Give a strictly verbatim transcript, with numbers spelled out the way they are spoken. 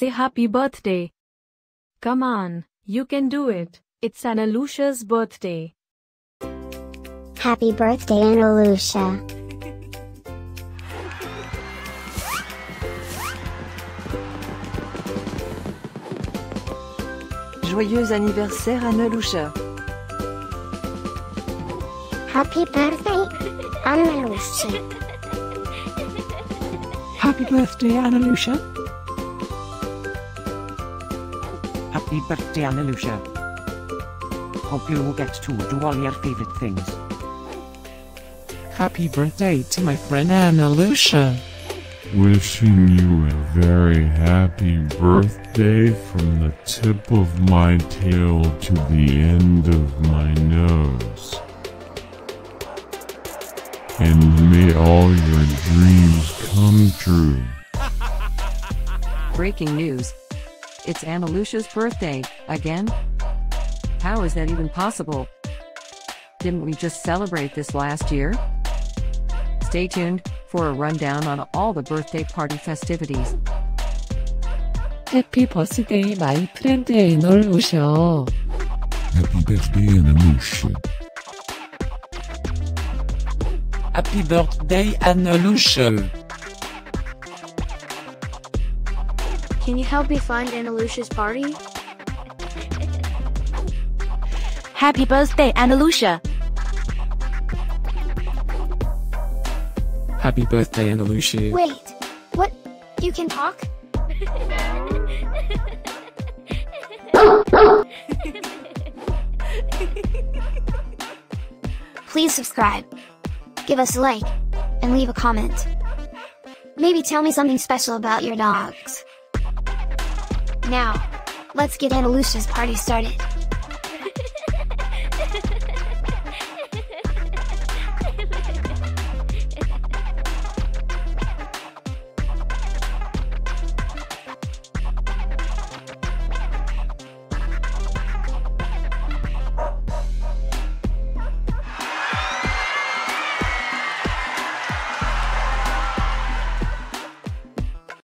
say happy birthday. Come on, you can do it. It's Analucia's birthday. Happy birthday, Analucia. Joyeux anniversaire, Analucia. Happy birthday, Analucia. Happy birthday, Analucia. Happy birthday, Analucia. Hope you will get to do all your favorite things. Happy birthday to my friend Analucia. Wishing you a very happy birthday from the tip of my tail to the end of my nose. And may all your dreams come true. Breaking news. It's Analucia's birthday, again? How is that even possible? Didn't we just celebrate this last year? Stay tuned for a rundown on all the birthday party festivities. Happy birthday, my friend Analucia. Happy birthday, Analucia. Happy birthday, Analucia. Can you help me find Analucia's party? Happy birthday, Analucia. Happy birthday, Analucia. Wait, what? You can talk? Please subscribe, give us a like, and leave a comment. Maybe tell me something special about your dogs. Now, let's get Analucia's party started.